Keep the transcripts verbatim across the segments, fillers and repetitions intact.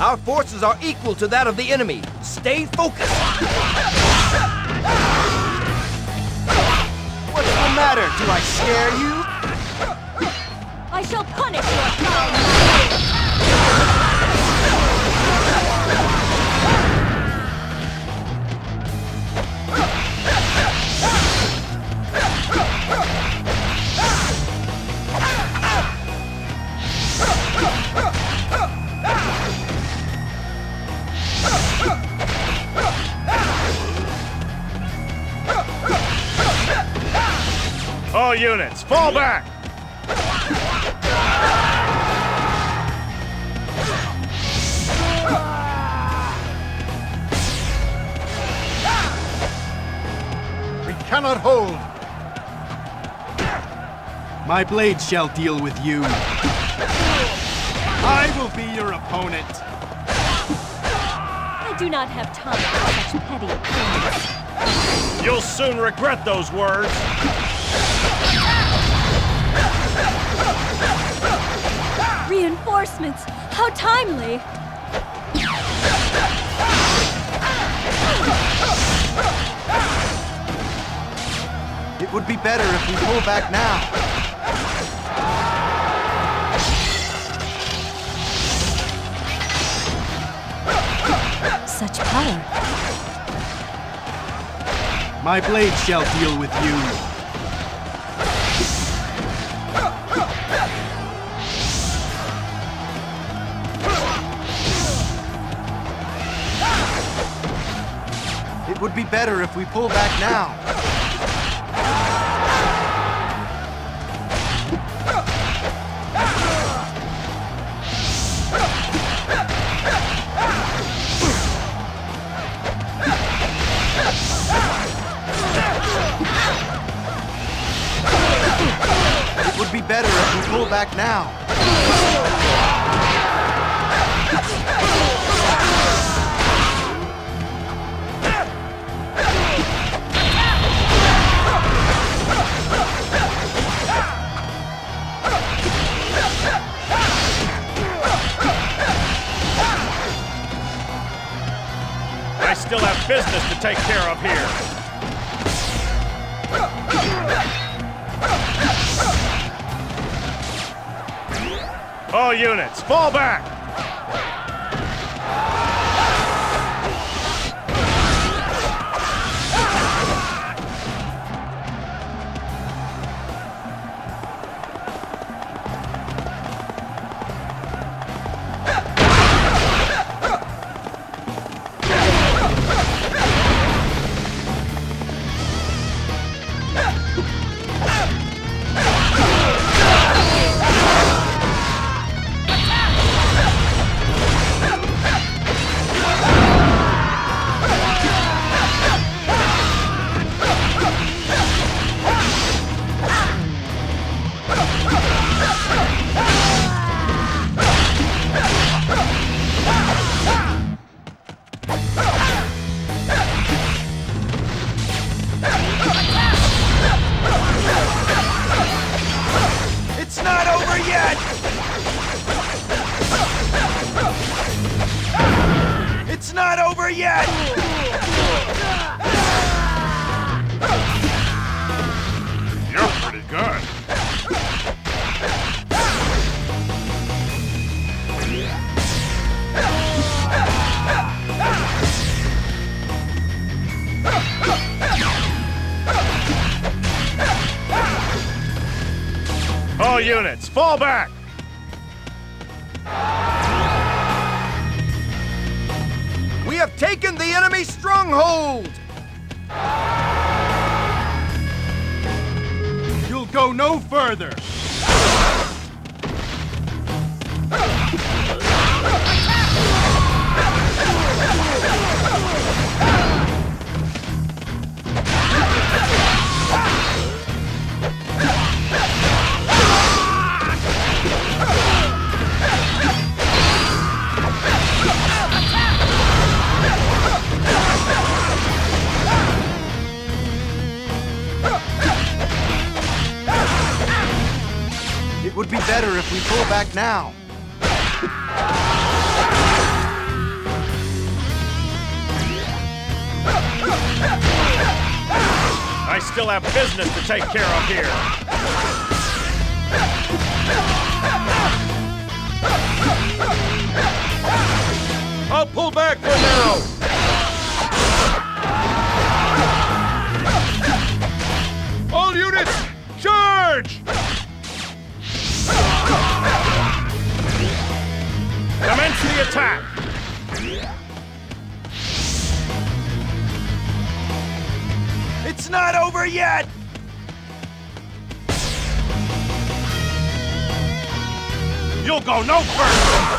Our forces are equal to that of the enemy. Stay focused. What's the matter? Do I scare you? I shall punish your kind. All units, fall back! We cannot hold! My blade shall deal with you. I will be your opponent. I do not have time for such petty things. You'll soon regret those words. Reinforcements! How timely! It would be better if we pull back now. Such power. My blade shall deal with you. It would be better if we pull back now. It would be better if we pull back now. I still have business to take care of here. All units, fall back! All units, fall back! We have taken the enemy stronghold! You'll go no further! It would be better if we pull back now. I still have business to take care of here. I'll pull back for now. All units, charge! Commence the attack! It's not over yet! You'll go no further!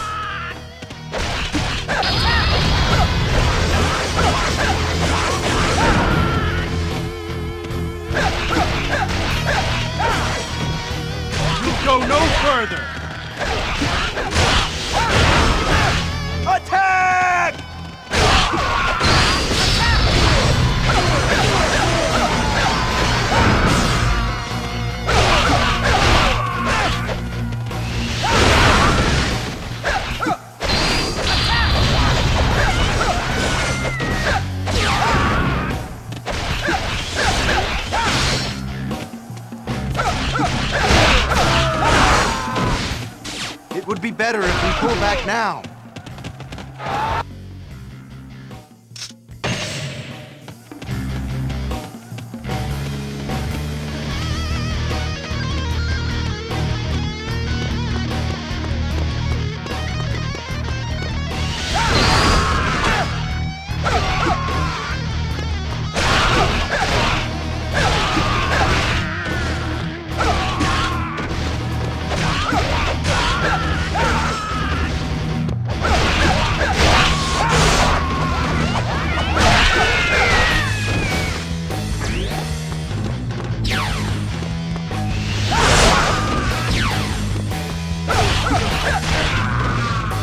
Go no further! Attack! Would be better if we pull back now.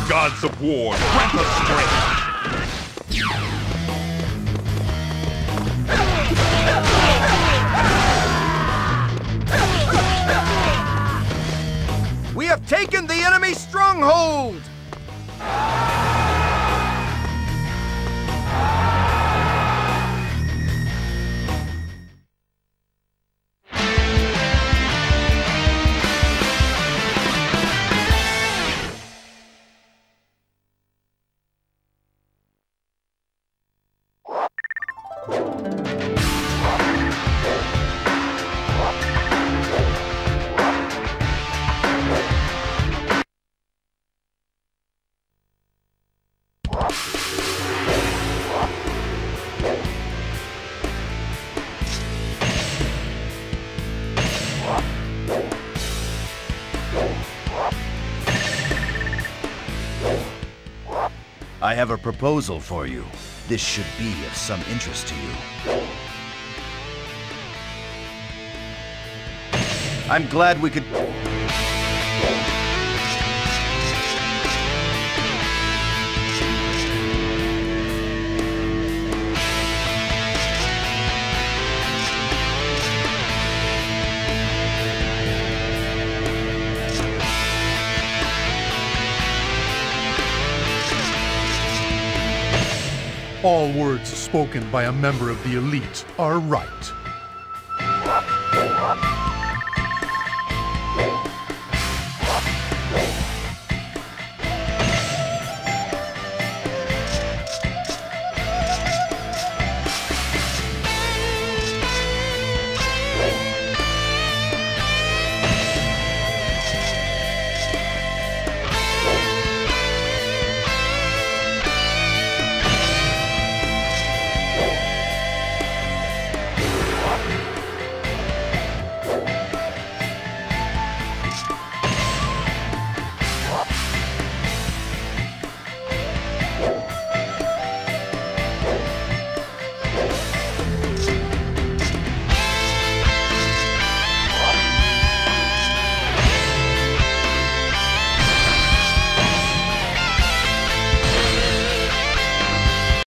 Gods of war, grant us strength. We have taken the enemy's stronghold. I have a proposal for you. This should be of some interest to you. I'm glad we could... All words spoken by a member of the elite are right.